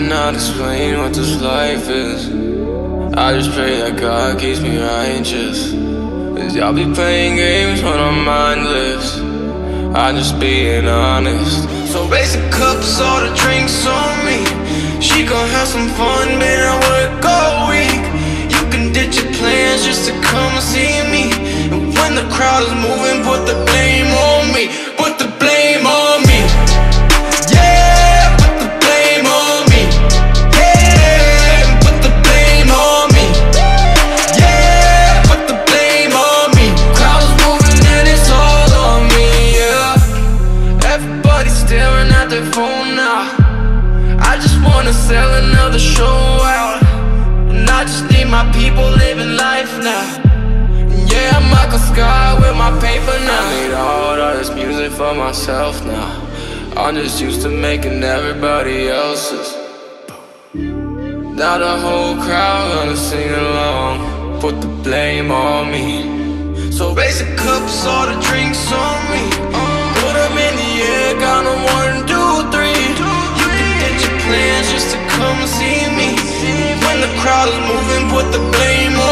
cannot explain what this life is. I just pray that God keeps me righteous, 'cause y'all be playing games when I'm mindless. I'm just being honest. So raise the cups, all the drinks on me. She gon' have some fun, been at work all week. You can ditch your plans just to come and see me. And when the crowd is moving, put the blame on me. Put the blame on me. Yeah, put the blame on me. Yeah, put the blame on me. Yeah, put the blame on me. Crowd's moving and it's all on me, yeah. Everybody's staring at their phone now. I just wanna sell another show out, and I just need my people living life now. Yeah, I'm Michael Scott with my paper now. I need all this music for myself now. I'm just used to making everybody else's. Now the whole crowd gonna sing along. Put the blame on me. So raise the cups, all the drinks on me. Put them in the air, count them 1, 2, 3. Plans just to come see me. When the crowd is moving, put the blame on